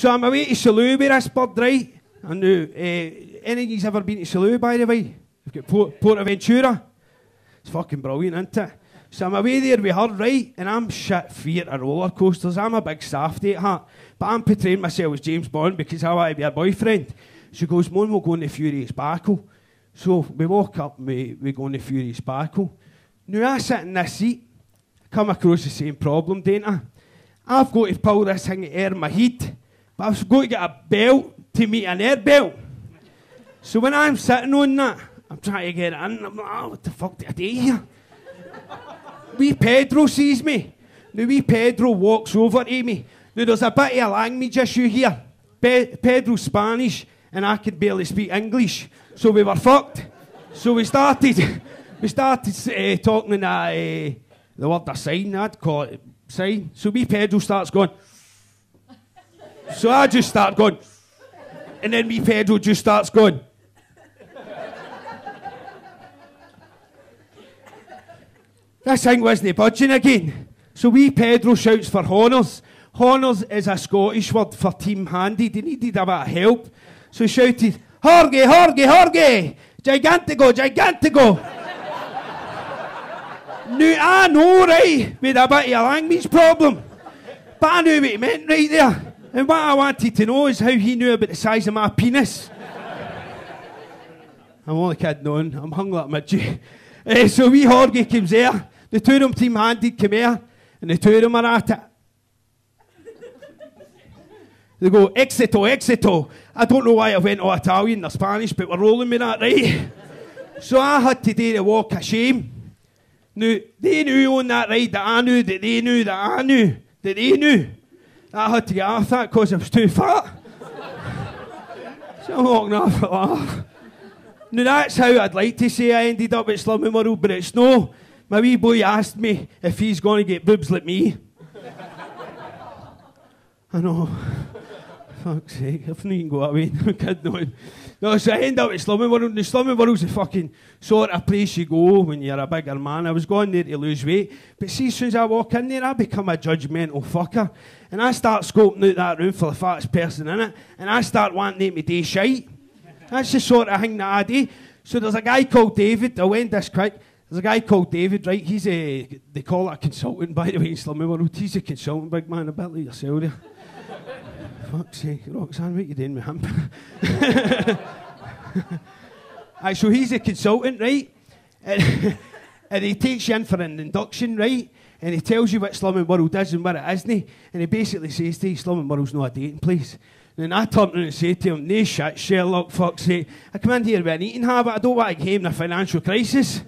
So I'm away to Salou with this bird, right? And now, any of you's ever been to Salou, by the way? We've got Port Aventura. It's fucking brilliant, isn't it? So I'm away there with her, right? And I'm shit fear of roller coasters. I'm a big softy at heart. But I'm portraying myself as James Bond because I want to be her boyfriend. She goes, Mum, we'll go into Fury Sparkle. So we walk up and we go into Fury Sparkle. Now I sit in this seat, come across the same problem, don't I? I've got to pull this thing out of my head, but I've got to get a belt to meet an air belt. So when I'm sitting on that, I'm trying to get it in, I'm like, oh, what the fuck did I do here? Wee Pedro sees me. Now wee Pedro walks over to me. Now there's a bit of a language issue here. Pedro's Spanish and I could barely speak English. So we were fucked. So we started talking in the word a sign, I'd call it sign. So wee Pedro starts going. So I just start going. And then wee Pedro just starts going. This thing wasn't budging again. So wee Pedro shouts for honours. Honours is a Scottish word for team-handed. He needed a bit of help. So he shouted, Jorge, Jorge, Jorge! Gigantico, Gigantico! Now, I know, right, with a bit of a language problem. But I knew what he meant right there. And what I wanted to know is how he knew about the size of my penis. I'm only kidding on. I'm hung like midget. So wee Jorge comes there. The two of them team-handed come here. And the two of them are at it. They go, Exito, Exito. I don't know why I went all Italian or Spanish, but we're rolling with that, right? So I had to do the walk of shame. Now, they knew on that ride that I knew, that they knew, that I knew, that they knew. I had to get off that because I was too fat. So I'm walking off at that. Now, that's how I'd like to say I ended up at Slimming World, but it's no. My wee boy asked me if he's going to get boobs like me. I know. Fuck's sake, I've not even got away. I'm kidding on. No, so I end up at Slimming World. The Slimming World's the fucking sort of place you go when you're a bigger man. I was going there to lose weight. But see, as soon as I walk in there, I become a judgmental fucker. And I start scoping out that room for the fattest person in it. And I start wanting them to do shite. That's the sort of thing that I do. So there's a guy called David. I'll end this quick. There's a guy called David, right? He's a, they call it a consultant, by the way, in Slimming World. He's a consultant, big man, a bit like yourself there. Fuck's sake, Roxanne, what are you doing with him? Right, so he's a consultant, right? And he takes you in for an induction, right? And he tells you what Slimming World is and what it isn't. And he basically says to you, Slimming World's not a dating place. And I turn around and say to him, "Nay shit, Sherlock, fuck's sake. I come in here with an eating habit. I don't want to give him a financial crisis."